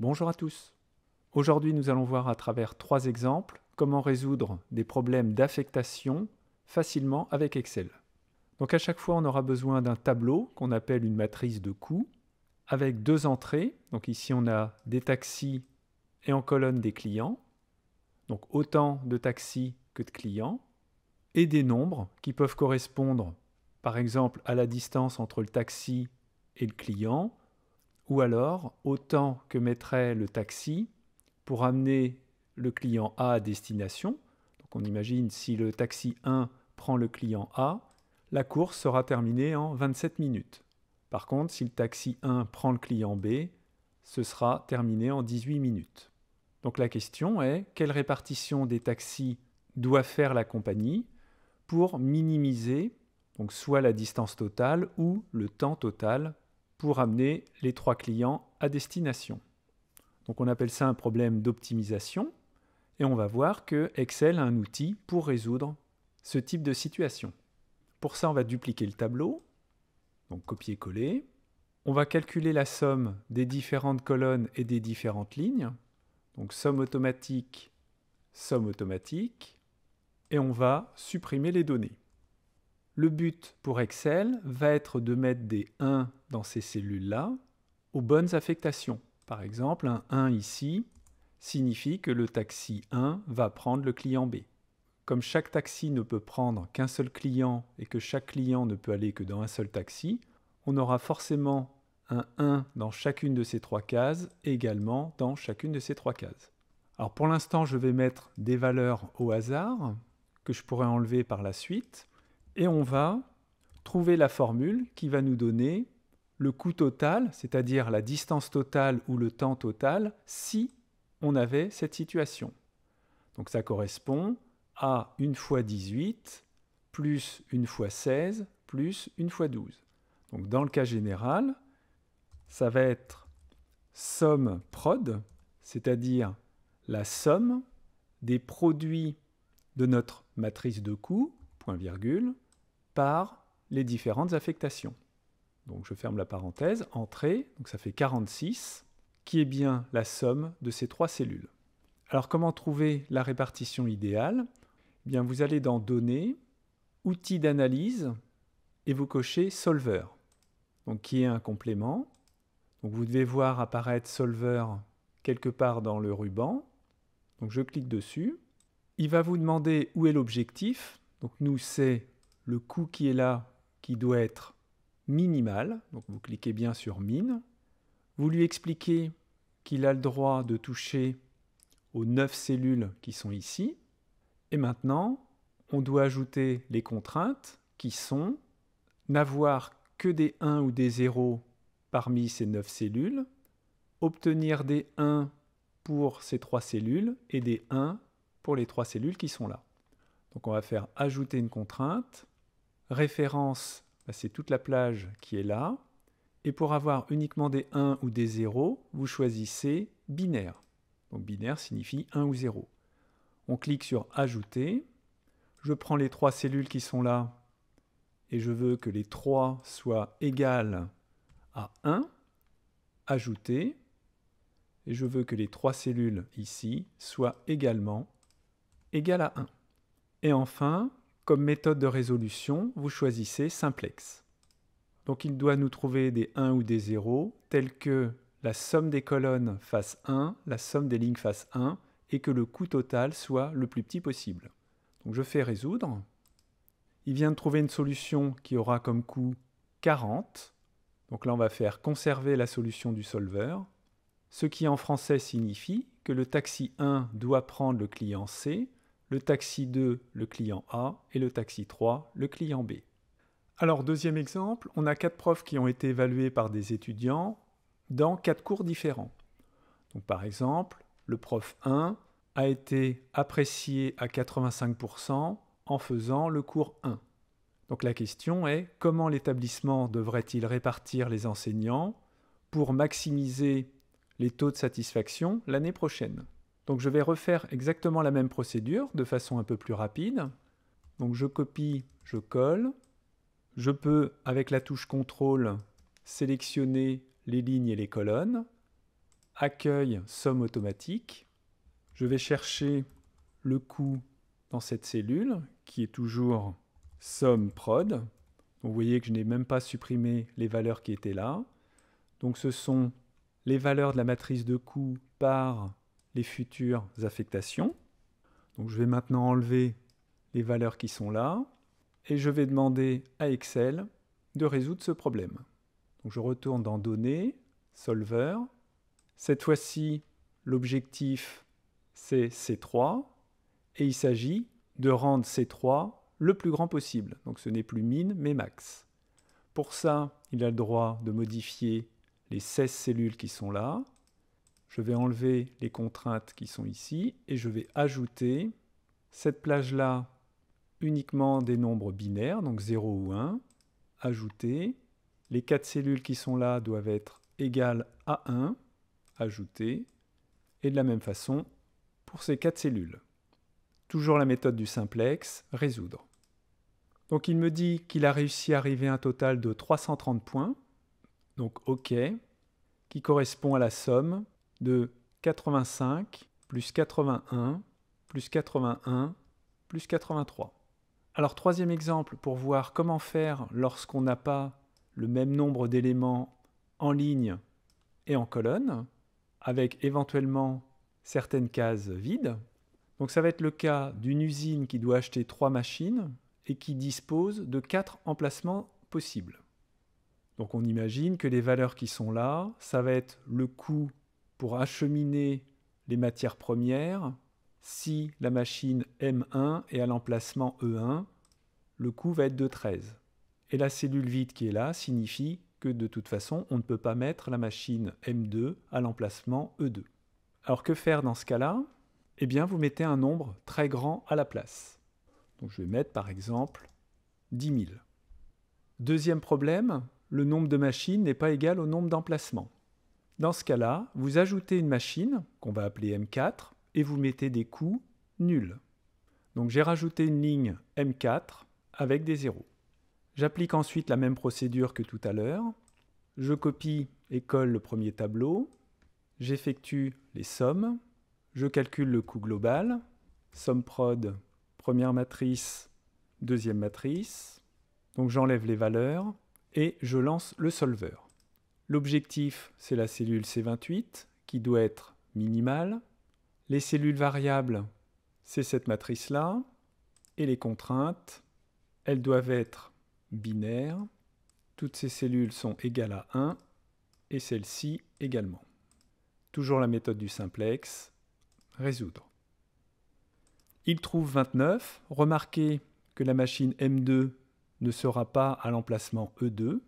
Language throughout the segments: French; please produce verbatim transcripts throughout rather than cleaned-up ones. Bonjour à tous. Aujourd'hui, nous allons voir à travers trois exemples comment résoudre des problèmes d'affectation facilement avec Excel. Donc à chaque fois, on aura besoin d'un tableau qu'on appelle une matrice de coûts avec deux entrées. Donc ici, on a des taxis et en colonne des clients. Donc autant de taxis que de clients et des nombres qui peuvent correspondre par exemple à la distance entre le taxi et le client, ou alors autant que mettrait le taxi pour amener le client A à destination. Donc on imagine si le taxi un prend le client A, la course sera terminée en vingt-sept minutes. Par contre, si le taxi un prend le client B, ce sera terminé en dix-huit minutes. Donc la question est, quelle répartition des taxis doit faire la compagnie pour minimiser donc soit la distance totale ou le temps total pour amener les trois clients à destination. Donc on appelle ça un problème d'optimisation et on va voir que Excel a un outil pour résoudre ce type de situation. Pour ça, on va dupliquer le tableau, donc copier-coller. On va calculer la somme des différentes colonnes et des différentes lignes, donc somme automatique, somme automatique, et on va supprimer les données. Le but pour Excel va être de mettre des un dans ces cellules-là aux bonnes affectations. Par exemple, un un ici signifie que le taxi un va prendre le client B. Comme chaque taxi ne peut prendre qu'un seul client et que chaque client ne peut aller que dans un seul taxi, on aura forcément un un dans chacune de ces trois cases et également dans chacune de ces trois cases. Alors pour l'instant, je vais mettre des valeurs au hasard que je pourrais enlever par la suite. Et on va trouver la formule qui va nous donner le coût total, c'est-à-dire la distance totale ou le temps total, si on avait cette situation. Donc ça correspond à une fois dix-huit, plus une fois seize, plus une fois douze. Donc dans le cas général, ça va être SommeProd, c'est-à-dire la somme des produits de notre matrice de coûts, point virgule, par les différentes affectations. Donc je ferme la parenthèse, entrée, donc ça fait quarante-six, qui est bien la somme de ces trois cellules. Alors comment trouver la répartition idéale? Eh bien, vous allez dans Données, Outils d'analyse, et vous cochez Solver, donc qui est un complément. Donc vous devez voir apparaître Solver quelque part dans le ruban. Donc je clique dessus. Il va vous demander où est l'objectif. Donc nous, c'est le coût qui est là, qui doit être minimal. Donc vous cliquez bien sur Min. Vous lui expliquez qu'il a le droit de toucher aux neuf cellules qui sont ici. Et maintenant, on doit ajouter les contraintes qui sont n'avoir que des un ou des zéro parmi ces neuf cellules, obtenir des un pour ces trois cellules et des un pour les trois cellules qui sont là. Donc on va faire ajouter une contrainte. Référence, c'est toute la plage qui est là. Et pour avoir uniquement des un ou des zéro, vous choisissez binaire. Donc binaire signifie un ou zéro. On clique sur Ajouter. Je prends les trois cellules qui sont là et je veux que les trois soient égales à un. Ajouter. Et je veux que les trois cellules ici soient également égales à un. Et enfin, comme méthode de résolution, vous choisissez Simplex. Donc il doit nous trouver des un ou des zéro, tels que la somme des colonnes fasse un, la somme des lignes fasse un, et que le coût total soit le plus petit possible. Donc je fais Résoudre. Il vient de trouver une solution qui aura comme coût quarante. Donc là, on va faire Conserver la solution du solveur, ce qui en français signifie que le taxi un doit prendre le client C, le taxi deux, le client A, et le taxi trois, le client B. Alors, deuxième exemple, on a quatre profs qui ont été évalués par des étudiants dans quatre cours différents. Donc, par exemple, le prof un a été apprécié à quatre-vingt-cinq pour cent en faisant le cours un. Donc, la question est comment l'établissement devrait-il répartir les enseignants pour maximiser les taux de satisfaction l'année prochaine? Donc je vais refaire exactement la même procédure de façon un peu plus rapide. Donc je copie, je colle. Je peux, avec la touche contrôle, sélectionner les lignes et les colonnes, accueille somme automatique. Je vais chercher le coût dans cette cellule qui est toujours SommeProd. Vous voyez que je n'ai même pas supprimé les valeurs qui étaient là. Donc ce sont les valeurs de la matrice de coût par les futures affectations. Donc je vais maintenant enlever les valeurs qui sont là et je vais demander à Excel de résoudre ce problème. Donc je retourne dans Données, Solver. Cette fois-ci, l'objectif c'est C trois et il s'agit de rendre C trois le plus grand possible. Donc ce n'est plus min mais max. Pour ça, il a le droit de modifier les seize cellules qui sont là. Je vais enlever les contraintes qui sont ici et je vais ajouter cette plage-là uniquement des nombres binaires, donc zéro ou un. Ajouter. Les quatre cellules qui sont là doivent être égales à un. Ajouter. Et de la même façon pour ces quatre cellules. Toujours la méthode du simplex, résoudre. Donc il me dit qu'il a réussi à arriver à un total de trois cent trente points, donc OK, qui correspond à la somme de quatre-vingt-cinq plus quatre-vingt-un plus quatre-vingt-un plus quatre-vingt-trois. Alors troisième exemple pour voir comment faire lorsqu'on n'a pas le même nombre d'éléments en ligne et en colonne, avec éventuellement certaines cases vides. Donc ça va être le cas d'une usine qui doit acheter trois machines et qui dispose de quatre emplacements possibles. Donc on imagine que les valeurs qui sont là, ça va être le coût pour acheminer les matières premières si la machine M un est à l'emplacement E un, le coût va être de treize. Et la cellule vide qui est là signifie que de toute façon, on ne peut pas mettre la machine M deux à l'emplacement E deux. Alors que faire dans ce cas-là ? Eh bien, vous mettez un nombre très grand à la place. Donc, je vais mettre, par exemple, dix mille. Deuxième problème, le nombre de machines n'est pas égal au nombre d'emplacements. Dans ce cas-là, vous ajoutez une machine, qu'on va appeler M quatre, et vous mettez des coûts nuls. Donc, j'ai rajouté une ligne M quatre avec des zéros. J'applique ensuite la même procédure que tout à l'heure. Je copie et colle le premier tableau. J'effectue les sommes. Je calcule le coût global, SommeProd, première matrice, deuxième matrice. Donc j'enlève les valeurs et je lance le solver. L'objectif, c'est la cellule C vingt-huit qui doit être minimale. Les cellules variables, c'est cette matrice-là. Et les contraintes, elles doivent être binaires. Toutes ces cellules sont égales à un et celle-ci également. Toujours la méthode du simplex. Résoudre. Il trouve vingt-neuf. Remarquez que la machine M deux ne sera pas à l'emplacement E deux.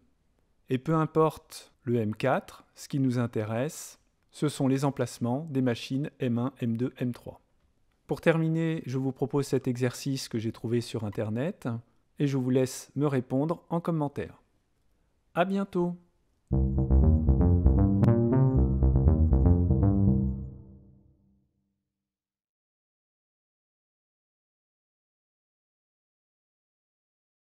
Et peu importe le M quatre, ce qui nous intéresse, ce sont les emplacements des machines M un, M deux, M trois. Pour terminer, je vous propose cet exercice que j'ai trouvé sur Internet et je vous laisse me répondre en commentaire. À bientôt!